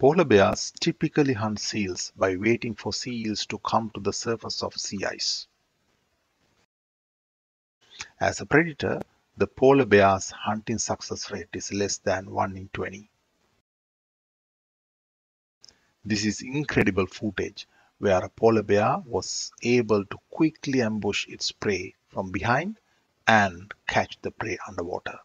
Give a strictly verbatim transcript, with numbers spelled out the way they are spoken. Polar bears typically hunt seals by waiting for seals to come to the surface of sea ice. As a predator, the polar bear's hunting success rate is less than one in twenty. This is incredible footage where a polar bear was able to quickly ambush its prey from behind and catch the prey underwater.